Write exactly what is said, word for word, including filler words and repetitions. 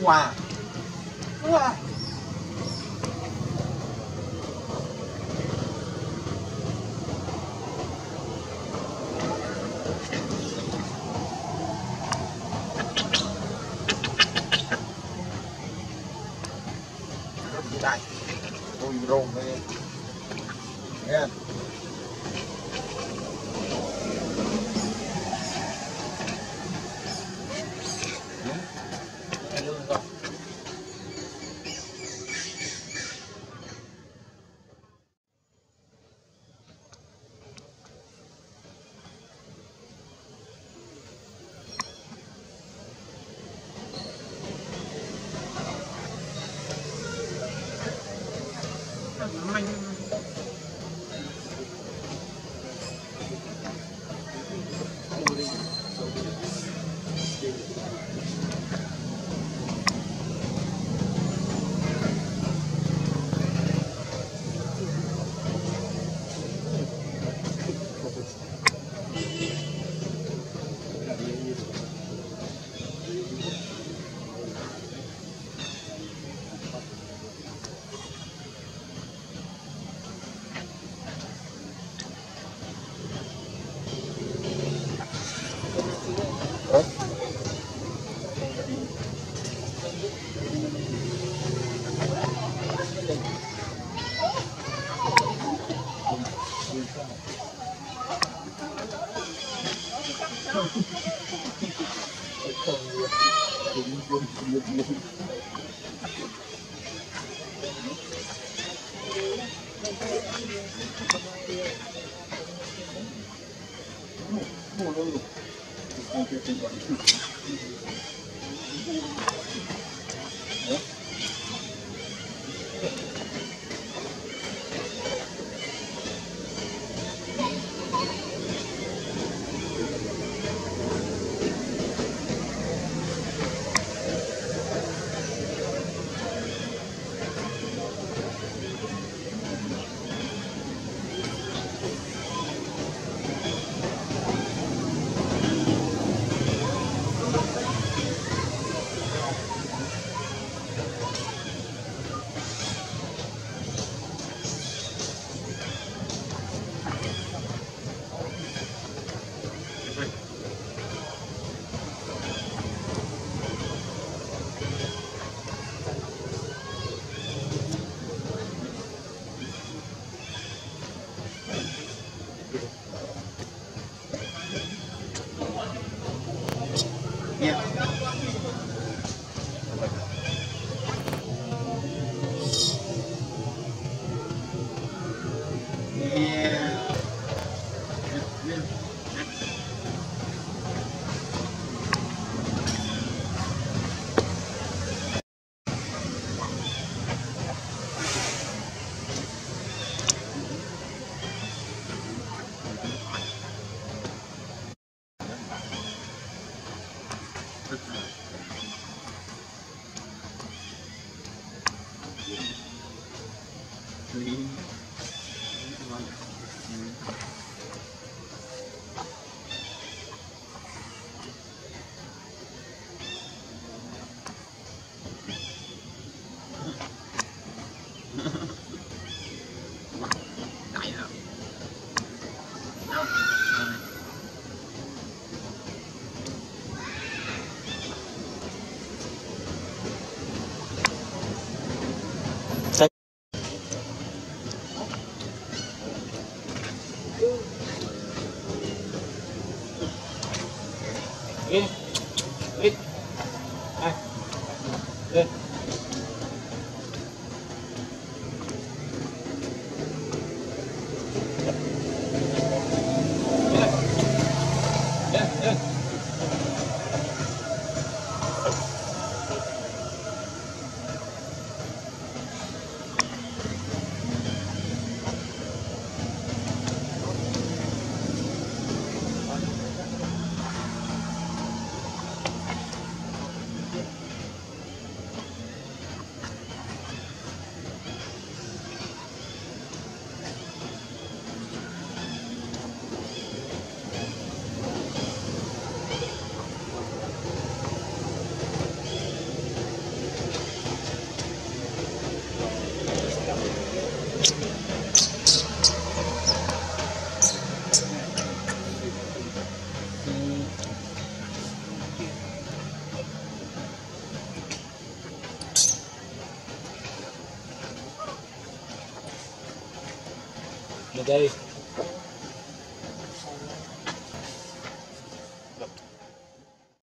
Wow. Wow. Đây, tôi rung đây. Nghe. Thank you. Lên, lên, à, lên. Today.